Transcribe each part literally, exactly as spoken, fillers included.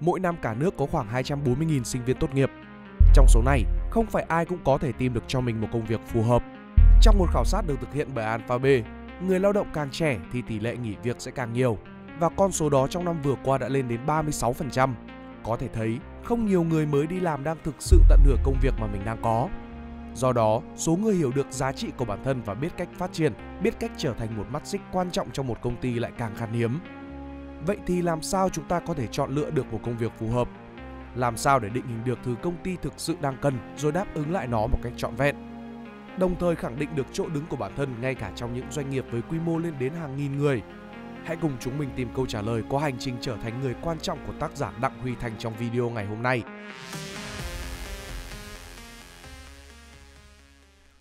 mỗi năm cả nước có khoảng hai trăm bốn mươi nghìn sinh viên tốt nghiệp. Trong số này, không phải ai cũng có thể tìm được cho mình một công việc phù hợp. Trong một khảo sát được thực hiện bởi Anphabe, người lao động càng trẻ thì tỷ lệ nghỉ việc sẽ càng nhiều, và con số đó trong năm vừa qua đã lên đến ba mươi sáu phần trăm. Có thể thấy, không nhiều người mới đi làm đang thực sự tận hưởng công việc mà mình đang có. Do đó, số người hiểu được giá trị của bản thân và biết cách phát triển, biết cách trở thành một mắt xích quan trọng trong một công ty lại càng khan hiếm. Vậy thì làm sao chúng ta có thể chọn lựa được một công việc phù hợp? Làm sao để định hình được thứ công ty thực sự đang cần rồi đáp ứng lại nó một cách trọn vẹn? Đồng thời khẳng định được chỗ đứng của bản thân ngay cả trong những doanh nghiệp với quy mô lên đến hàng nghìn người. Hãy cùng chúng mình tìm câu trả lời qua hành trình trở thành người quan trọng của tác giả Đặng Huy Thanh trong video ngày hôm nay.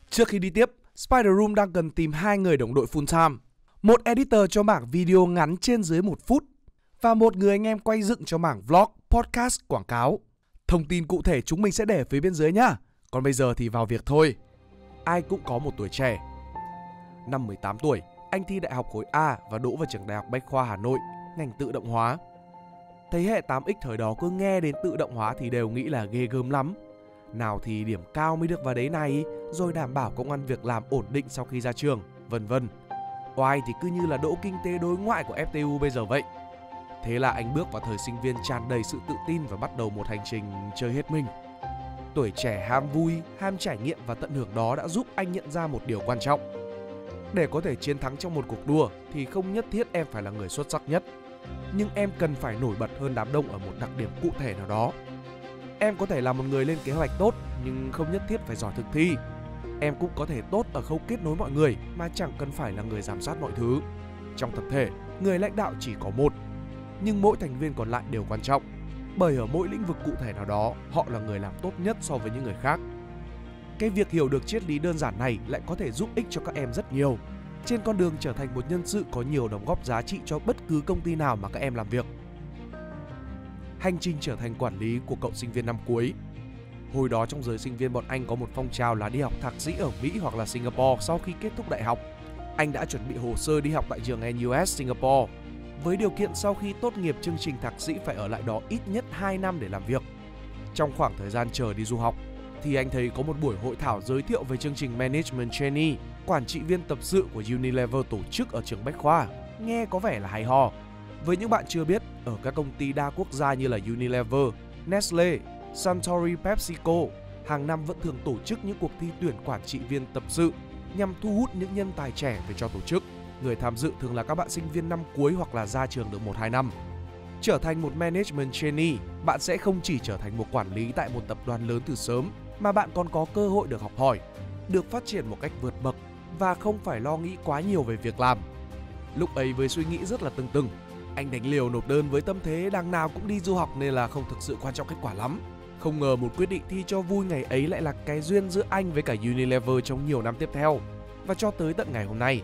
Trước khi đi tiếp, Spider Room đang cần tìm hai người đồng đội full time. Một editor cho mảng video ngắn trên dưới một phút và một người anh em quay dựng cho mảng vlog, podcast, quảng cáo. Thông tin cụ thể chúng mình sẽ để phía bên dưới nhá. Còn bây giờ thì vào việc thôi. Ai cũng có một tuổi trẻ. Năm mười tám tuổi, anh thi đại học khối A và đỗ vào trường Đại học Bách khoa Hà Nội, ngành tự động hóa. Thế hệ tám ích thời đó cứ nghe đến tự động hóa thì đều nghĩ là ghê gớm lắm. Nào thì điểm cao mới được vào đấy này, rồi đảm bảo công ăn việc làm ổn định sau khi ra trường, vân vân. Oai thì cứ như là đỗ kinh tế đối ngoại của ép tê u bây giờ vậy. Thế là anh bước vào thời sinh viên tràn đầy sự tự tin và bắt đầu một hành trình chơi hết mình. Tuổi trẻ ham vui, ham trải nghiệm và tận hưởng đó đã giúp anh nhận ra một điều quan trọng. Để có thể chiến thắng trong một cuộc đua thì không nhất thiết em phải là người xuất sắc nhất. Nhưng em cần phải nổi bật hơn đám đông ở một đặc điểm cụ thể nào đó. Em có thể là một người lên kế hoạch tốt nhưng không nhất thiết phải giỏi thực thi. Em cũng có thể tốt ở khâu kết nối mọi người mà chẳng cần phải là người giám sát mọi thứ. Trong tập thể, người lãnh đạo chỉ có một, nhưng mỗi thành viên còn lại đều quan trọng, bởi ở mỗi lĩnh vực cụ thể nào đó, họ là người làm tốt nhất so với những người khác. Cái việc hiểu được triết lý đơn giản này lại có thể giúp ích cho các em rất nhiều trên con đường trở thành một nhân sự có nhiều đóng góp giá trị cho bất cứ công ty nào mà các em làm việc. Hành trình trở thành quản lý của cậu sinh viên năm cuối. Hồi đó trong giới sinh viên bọn anh có một phong trào là đi học thạc sĩ ở Mỹ hoặc là Singapore sau khi kết thúc đại học. Anh đã chuẩn bị hồ sơ đi học tại trường en u ét Singapore, với điều kiện sau khi tốt nghiệp chương trình thạc sĩ phải ở lại đó ít nhất hai năm để làm việc. Trong khoảng thời gian chờ đi du học, thì anh thấy có một buổi hội thảo giới thiệu về chương trình Management Trainee, quản trị viên tập sự của Unilever tổ chức ở trường Bách Khoa, nghe có vẻ là hay ho. Với những bạn chưa biết, ở các công ty đa quốc gia như là Unilever, Nestle, Suntory, PepsiCo, hàng năm vẫn thường tổ chức những cuộc thi tuyển quản trị viên tập sự nhằm thu hút những nhân tài trẻ về cho tổ chức. Người tham dự thường là các bạn sinh viên năm cuối hoặc là ra trường được một hai năm. Trở thành một Management Trainee, bạn sẽ không chỉ trở thành một quản lý tại một tập đoàn lớn từ sớm, mà bạn còn có cơ hội được học hỏi, được phát triển một cách vượt bậc và không phải lo nghĩ quá nhiều về việc làm. Lúc ấy với suy nghĩ rất là tưng tưng, anh đánh liều nộp đơn với tâm thế đằng nào cũng đi du học nên là không thực sự quan trọng kết quả lắm. Không ngờ một quyết định thi cho vui ngày ấy lại là cái duyên giữa anh với cả Unilever trong nhiều năm tiếp theo và cho tới tận ngày hôm nay.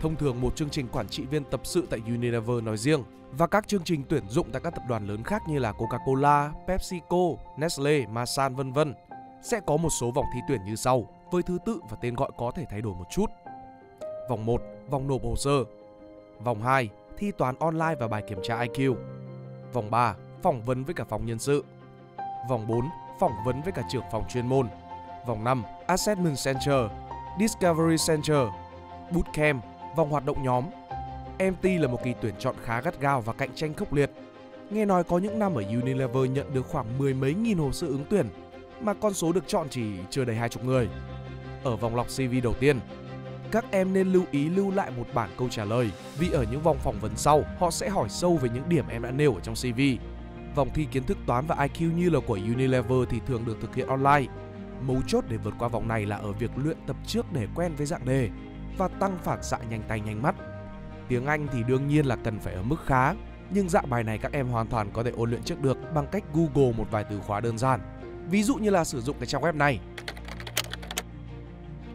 Thông thường một chương trình quản trị viên tập sự tại Unilever nói riêng và các chương trình tuyển dụng tại các tập đoàn lớn khác như là Coca-Cola, PepsiCo, Nestle, Masan vân vân sẽ có một số vòng thi tuyển như sau với thứ tự và tên gọi có thể thay đổi một chút. Vòng một, vòng nộp hồ sơ. Vòng hai, thi toán online và bài kiểm tra i kiu. Vòng ba, phỏng vấn với cả phòng nhân sự. Vòng bốn, phỏng vấn với cả trưởng phòng chuyên môn. Vòng năm, Assessment Center, Discovery Center, Bootcamp, vòng hoạt động nhóm. em tê là một kỳ tuyển chọn khá gắt gao và cạnh tranh khốc liệt. Nghe nói có những năm ở Unilever nhận được khoảng mười mấy nghìn hồ sơ ứng tuyển, mà con số được chọn chỉ chưa đầy hai mươi người. Ở vòng lọc xê vê đầu tiên, các em nên lưu ý lưu lại một bản câu trả lời, vì ở những vòng phỏng vấn sau, họ sẽ hỏi sâu về những điểm em đã nêu ở trong xê vê. Vòng thi kiến thức toán và i kiu như là của Unilever thì thường được thực hiện online. Mấu chốt để vượt qua vòng này là ở việc luyện tập trước để quen với dạng đề và tăng phản xạ nhanh tay nhanh mắt. Tiếng Anh thì đương nhiên là cần phải ở mức khá, nhưng dạng bài này các em hoàn toàn có thể ôn luyện trước được bằng cách Google một vài từ khóa đơn giản. Ví dụ như là sử dụng cái trang web này.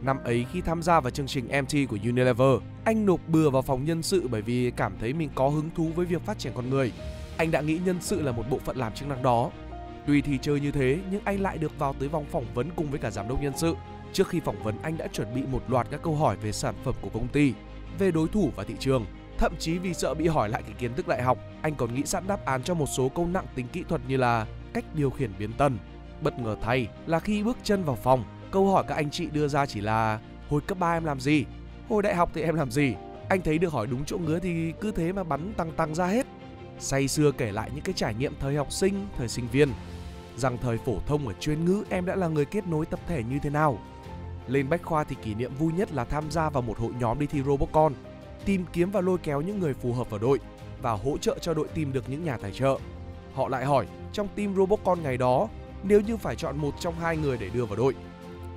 Năm ấy khi tham gia vào chương trình em tê của Unilever, anh nộp bừa vào phòng nhân sự bởi vì cảm thấy mình có hứng thú với việc phát triển con người. Anh đã nghĩ nhân sự là một bộ phận làm chức năng đó. Tuy thì chơi như thế nhưng anh lại được vào tới vòng phỏng vấn cùng với cả giám đốc nhân sự. Trước khi phỏng vấn, anh đã chuẩn bị một loạt các câu hỏi về sản phẩm của công ty, về đối thủ và thị trường. Thậm chí vì sợ bị hỏi lại cái kiến thức đại học, anh còn nghĩ sẵn đáp án cho một số câu nặng tính kỹ thuật như là cách điều khiển biến tân. Bất ngờ thay là khi bước chân vào phòng, câu hỏi các anh chị đưa ra chỉ là: hồi cấp ba em làm gì? Hồi đại học thì em làm gì? Anh thấy được hỏi đúng chỗ ngứa thì cứ thế mà bắn tăng tăng ra hết. Say sưa kể lại những cái trải nghiệm thời học sinh, thời sinh viên. Rằng thời phổ thông ở chuyên ngữ em đã là người kết nối tập thể như thế nào. Lên bách khoa thì kỷ niệm vui nhất là tham gia vào một hội nhóm đi thi Robotcon, tìm kiếm và lôi kéo những người phù hợp vào đội và hỗ trợ cho đội tìm được những nhà tài trợ. Họ lại hỏi trong team Robotcon ngày đó, nếu như phải chọn một trong hai người để đưa vào đội,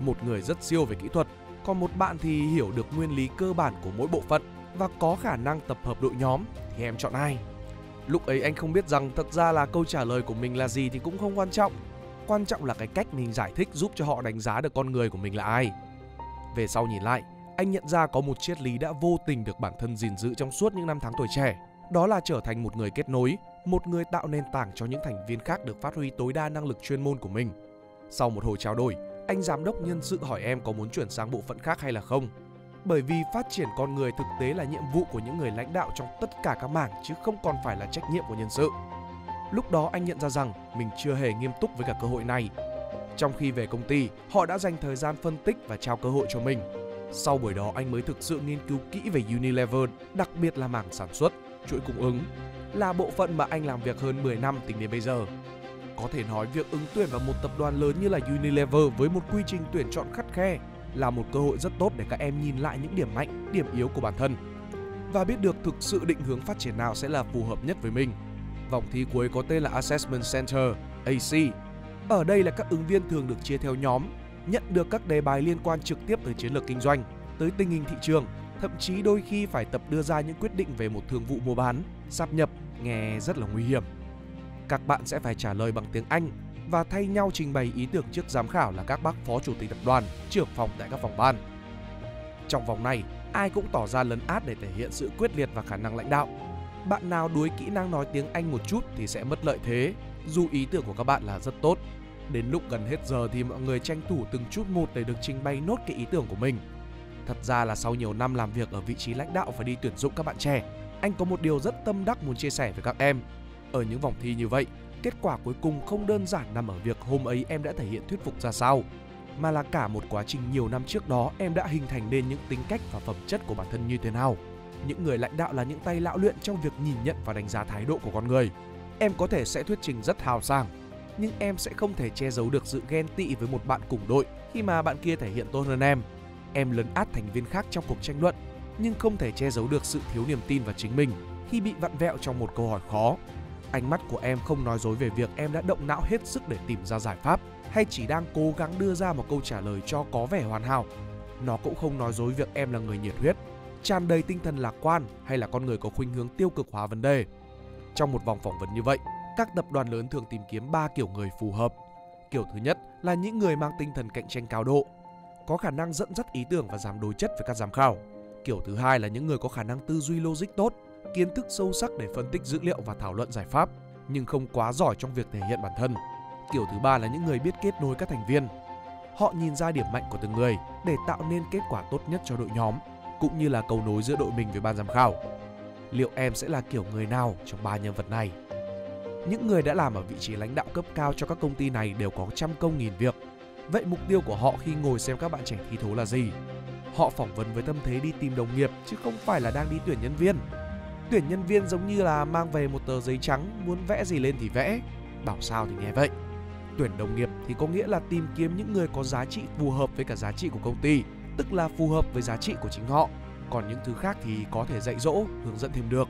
một người rất siêu về kỹ thuật, còn một bạn thì hiểu được nguyên lý cơ bản của mỗi bộ phận và có khả năng tập hợp đội nhóm, thì em chọn ai? Lúc ấy anh không biết rằng thật ra là câu trả lời của mình là gì thì cũng không quan trọng. Quan trọng là cái cách mình giải thích giúp cho họ đánh giá được con người của mình là ai. Về sau nhìn lại, anh nhận ra có một triết lý đã vô tình được bản thân gìn giữ trong suốt những năm tháng tuổi trẻ. Đó là trở thành một người kết nối, một người tạo nền tảng cho những thành viên khác được phát huy tối đa năng lực chuyên môn của mình. Sau một hồi trao đổi, anh giám đốc nhân sự hỏi em có muốn chuyển sang bộ phận khác hay là không. Bởi vì phát triển con người thực tế là nhiệm vụ của những người lãnh đạo trong tất cả các mảng chứ không còn phải là trách nhiệm của nhân sự. Lúc đó anh nhận ra rằng mình chưa hề nghiêm túc với cả cơ hội này. Trong khi về công ty, họ đã dành thời gian phân tích và trao cơ hội cho mình. Sau buổi đó anh mới thực sự nghiên cứu kỹ về Unilever, đặc biệt là mảng sản xuất, chuỗi cung ứng, là bộ phận mà anh làm việc hơn mười năm tính đến bây giờ. Có thể nói việc ứng tuyển vào một tập đoàn lớn như là Unilever với một quy trình tuyển chọn khắt khe là một cơ hội rất tốt để các em nhìn lại những điểm mạnh, điểm yếu của bản thân và biết được thực sự định hướng phát triển nào sẽ là phù hợp nhất với mình. Vòng thi cuối có tên là Assessment Center, A C. Ở đây là các ứng viên thường được chia theo nhóm, nhận được các đề bài liên quan trực tiếp tới chiến lược kinh doanh, tới tình hình thị trường, thậm chí đôi khi phải tập đưa ra những quyết định về một thương vụ mua bán, sáp nhập, nghe rất là nguy hiểm. Các bạn sẽ phải trả lời bằng tiếng Anh và thay nhau trình bày ý tưởng trước giám khảo là các bác phó chủ tịch tập đoàn, trưởng phòng tại các phòng ban. Trong vòng này, ai cũng tỏ ra lấn át để thể hiện sự quyết liệt và khả năng lãnh đạo. Bạn nào đuối kỹ năng nói tiếng Anh một chút thì sẽ mất lợi thế, dù ý tưởng của các bạn là rất tốt. Đến lúc gần hết giờ thì mọi người tranh thủ từng chút một để được trình bày nốt cái ý tưởng của mình. Thật ra là sau nhiều năm làm việc ở vị trí lãnh đạo và đi tuyển dụng các bạn trẻ, anh có một điều rất tâm đắc muốn chia sẻ với các em. Ở những vòng thi như vậy, kết quả cuối cùng không đơn giản nằm ở việc hôm ấy em đã thể hiện thuyết phục ra sao, mà là cả một quá trình nhiều năm trước đó em đã hình thành nên những tính cách và phẩm chất của bản thân như thế nào. Những người lãnh đạo là những tay lão luyện trong việc nhìn nhận và đánh giá thái độ của con người. Em có thể sẽ thuyết trình rất hào sảng, nhưng em sẽ không thể che giấu được sự ghen tị với một bạn cùng đội khi mà bạn kia thể hiện tốt hơn em. Em lấn át thành viên khác trong cuộc tranh luận, nhưng không thể che giấu được sự thiếu niềm tin vào chính mình khi bị vặn vẹo trong một câu hỏi khó. Ánh mắt của em không nói dối về việc em đã động não hết sức để tìm ra giải pháp hay chỉ đang cố gắng đưa ra một câu trả lời cho có vẻ hoàn hảo. Nó cũng không nói dối việc em là người nhiệt huyết, tràn đầy tinh thần lạc quan hay là con người có khuynh hướng tiêu cực hóa vấn đề. Trong một vòng phỏng vấn như vậy, các tập đoàn lớn thường tìm kiếm ba kiểu người phù hợp. Kiểu thứ nhất là những người mang tinh thần cạnh tranh cao độ, có khả năng dẫn dắt ý tưởng và dám đối chất với các giám khảo. Kiểu thứ hai là những người có khả năng tư duy logic tốt, kiến thức sâu sắc để phân tích dữ liệu và thảo luận giải pháp, nhưng không quá giỏi trong việc thể hiện bản thân. Kiểu thứ ba là những người biết kết nối các thành viên. Họ nhìn ra điểm mạnh của từng người để tạo nên kết quả tốt nhất cho đội nhóm, cũng như là cầu nối giữa đội mình với ban giám khảo. Liệu em sẽ là kiểu người nào trong ba nhân vật này? Những người đã làm ở vị trí lãnh đạo cấp cao cho các công ty này đều có trăm công nghìn việc. Vậy mục tiêu của họ khi ngồi xem các bạn trẻ thi thố là gì? Họ phỏng vấn với tâm thế đi tìm đồng nghiệp chứ không phải là đang đi tuyển nhân viên. Tuyển nhân viên giống như là mang về một tờ giấy trắng, muốn vẽ gì lên thì vẽ, bảo sao thì nghe vậy. Tuyển đồng nghiệp thì có nghĩa là tìm kiếm những người có giá trị phù hợp với cả giá trị của công ty, tức là phù hợp với giá trị của chính họ. Còn những thứ khác thì có thể dạy dỗ, hướng dẫn thêm được.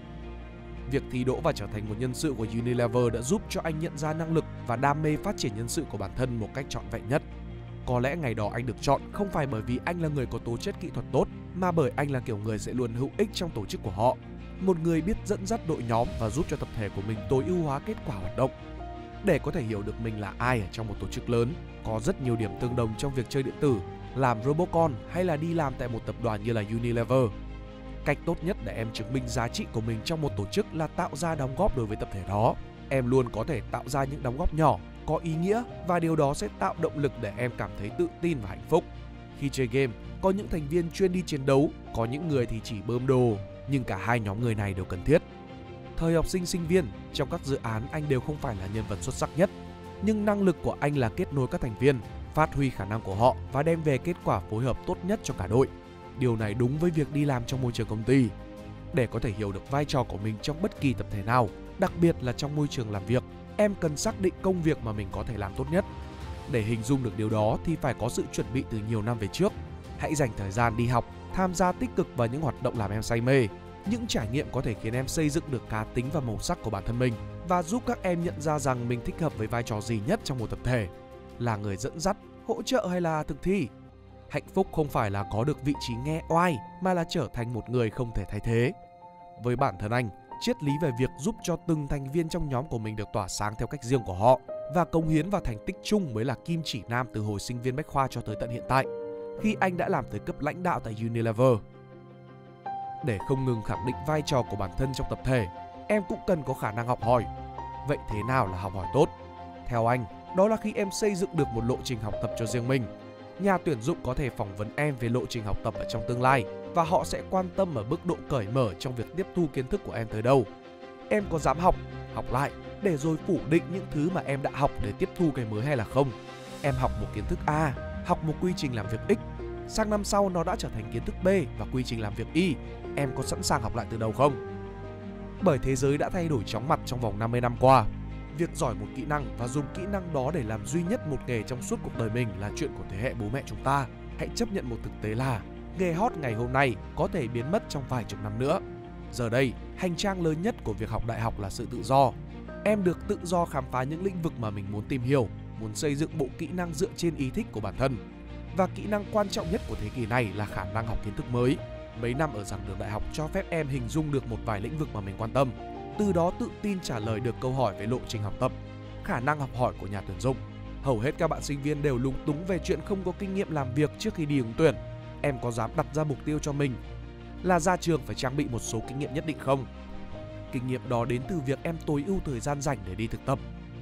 Việc thi đỗ và trở thành một nhân sự của Unilever đã giúp cho anh nhận ra năng lực và đam mê phát triển nhân sự của bản thân một cách trọn vẹn nhất. Có lẽ ngày đó anh được chọn không phải bởi vì anh là người có tố chất kỹ thuật tốt, mà bởi anh là kiểu người sẽ luôn hữu ích trong tổ chức của họ. Một người biết dẫn dắt đội nhóm và giúp cho tập thể của mình tối ưu hóa kết quả hoạt động. Để có thể hiểu được mình là ai ở trong một tổ chức lớn, có rất nhiều điểm tương đồng trong việc chơi điện tử, làm Robotcon hay là đi làm tại một tập đoàn như là Unilever. Cách tốt nhất để em chứng minh giá trị của mình trong một tổ chức là tạo ra đóng góp đối với tập thể đó. Em luôn có thể tạo ra những đóng góp nhỏ, có ý nghĩa và điều đó sẽ tạo động lực để em cảm thấy tự tin và hạnh phúc. Khi chơi game, có những thành viên chuyên đi chiến đấu, có những người thì chỉ bơm đồ, nhưng cả hai nhóm người này đều cần thiết. Thời học sinh sinh viên, trong các dự án anh đều không phải là nhân vật xuất sắc nhất, nhưng năng lực của anh là kết nối các thành viên, phát huy khả năng của họ và đem về kết quả phối hợp tốt nhất cho cả đội. Điều này đúng với việc đi làm trong môi trường công ty. Để có thể hiểu được vai trò của mình trong bất kỳ tập thể nào, đặc biệt là trong môi trường làm việc, em cần xác định công việc mà mình có thể làm tốt nhất. Để hình dung được điều đó thì phải có sự chuẩn bị từ nhiều năm về trước. Hãy dành thời gian đi học, tham gia tích cực vào những hoạt động làm em say mê. Những trải nghiệm có thể khiến em xây dựng được cá tính và màu sắc của bản thân mình và giúp các em nhận ra rằng mình thích hợp với vai trò gì nhất trong một tập thể, là người dẫn dắt, hỗ trợ hay là thực thi. Hạnh phúc không phải là có được vị trí nghe oai mà là trở thành một người không thể thay thế. Với bản thân anh, triết lý về việc giúp cho từng thành viên trong nhóm của mình được tỏa sáng theo cách riêng của họ và cống hiến vào thành tích chung mới là kim chỉ nam từ hồi sinh viên bách khoa cho tới tận hiện tại, khi anh đã làm tới cấp lãnh đạo tại Unilever. Để không ngừng khẳng định vai trò của bản thân trong tập thể, em cũng cần có khả năng học hỏi. Vậy thế nào là học hỏi tốt? Theo anh, đó là khi em xây dựng được một lộ trình học tập cho riêng mình. Nhà tuyển dụng có thể phỏng vấn em về lộ trình học tập ở trong tương lai và họ sẽ quan tâm ở mức độ cởi mở trong việc tiếp thu kiến thức của em tới đâu. Em có dám học, học lại để rồi phủ định những thứ mà em đã học để tiếp thu cái mới hay là không? Em học một kiến thức A, học một quy trình làm việc X, sang năm sau nó đã trở thành kiến thức B và quy trình làm việc Y, em có sẵn sàng học lại từ đầu không? Bởi thế giới đã thay đổi chóng mặt trong vòng năm mươi năm qua. Việc giỏi một kỹ năng và dùng kỹ năng đó để làm duy nhất một nghề trong suốt cuộc đời mình là chuyện của thế hệ bố mẹ chúng ta. Hãy chấp nhận một thực tế là nghề hot ngày hôm nay có thể biến mất trong vài chục năm nữa. Giờ đây, hành trang lớn nhất của việc học đại học là sự tự do. Em được tự do khám phá những lĩnh vực mà mình muốn tìm hiểu, muốn xây dựng bộ kỹ năng dựa trên ý thích của bản thân. Và kỹ năng quan trọng nhất của thế kỷ này là khả năng học kiến thức mới. Mấy năm ở giảng đường đại học cho phép em hình dung được một vài lĩnh vực mà mình quan tâm, từ đó tự tin trả lời được câu hỏi về lộ trình học tập, khả năng học hỏi của nhà tuyển dụng. Hầu hết các bạn sinh viên đều lúng túng về chuyện không có kinh nghiệm làm việc trước khi đi ứng tuyển. Em có dám đặt ra mục tiêu cho mình là ra trường phải trang bị một số kinh nghiệm nhất định không? Kinh nghiệm đó đến từ việc em tối ưu thời gian rảnh để đi thực tập,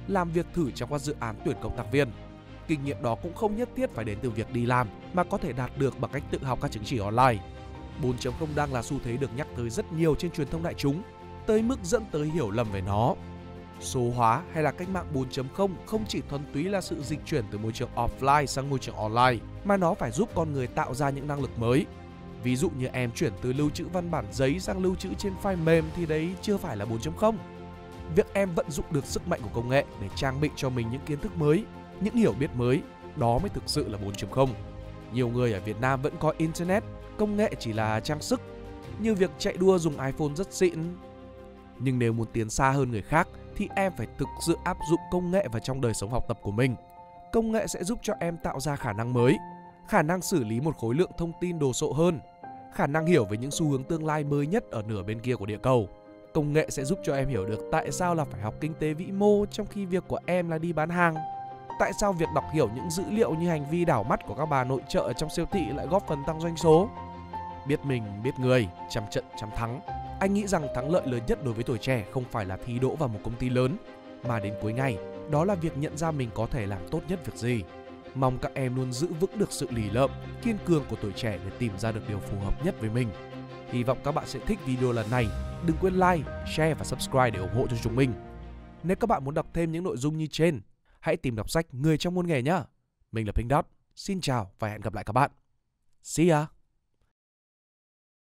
làm việc thử trong các dự án tuyển cộng tác viên. Kinh nghiệm đó cũng không nhất thiết phải đến từ việc đi làm mà có thể đạt được bằng cách tự học các chứng chỉ online. bốn chấm không đang là xu thế được nhắc tới rất nhiều trên truyền thông đại chúng, tới mức dẫn tới hiểu lầm về nó. Số hóa hay là cách mạng bốn chấm không không chỉ thuần túy là sự dịch chuyển từ môi trường offline sang môi trường online, mà nó phải giúp con người tạo ra những năng lực mới. Ví dụ như em chuyển từ lưu trữ văn bản giấy sang lưu trữ trên file mềm thì đấy chưa phải là bốn chấm không. Việc em vận dụng được sức mạnh của công nghệ để trang bị cho mình những kiến thức mới, những hiểu biết mới, đó mới thực sự là bốn chấm không. Nhiều người ở Việt Nam vẫn coi Internet, công nghệ chỉ là trang sức, như việc chạy đua dùng iPhone rất xịn. Nhưng nếu muốn tiến xa hơn người khác thì em phải thực sự áp dụng công nghệ vào trong đời sống học tập của mình. Công nghệ sẽ giúp cho em tạo ra khả năng mới, khả năng xử lý một khối lượng thông tin đồ sộ hơn, khả năng hiểu về những xu hướng tương lai mới nhất ở nửa bên kia của địa cầu. Công nghệ sẽ giúp cho em hiểu được tại sao là phải học kinh tế vĩ mô trong khi việc của em là đi bán hàng. Tại sao việc đọc hiểu những dữ liệu như hành vi đảo mắt của các bà nội trợ ở trong siêu thị lại góp phần tăng doanh số? Biết mình, biết người, trăm trận trăm thắng. Anh nghĩ rằng thắng lợi lớn nhất đối với tuổi trẻ không phải là thi đỗ vào một công ty lớn, mà đến cuối ngày, đó là việc nhận ra mình có thể làm tốt nhất việc gì. Mong các em luôn giữ vững được sự lì lợm, kiên cường của tuổi trẻ để tìm ra được điều phù hợp nhất với mình. Hy vọng các bạn sẽ thích video lần này. Đừng quên like, share và subscribe để ủng hộ cho chúng mình. Nếu các bạn muốn đọc thêm những nội dung như trên, hãy tìm đọc sách Người trong Muôn Nghề nhé. Mình là PinkDot, xin chào và hẹn gặp lại các bạn. See ya!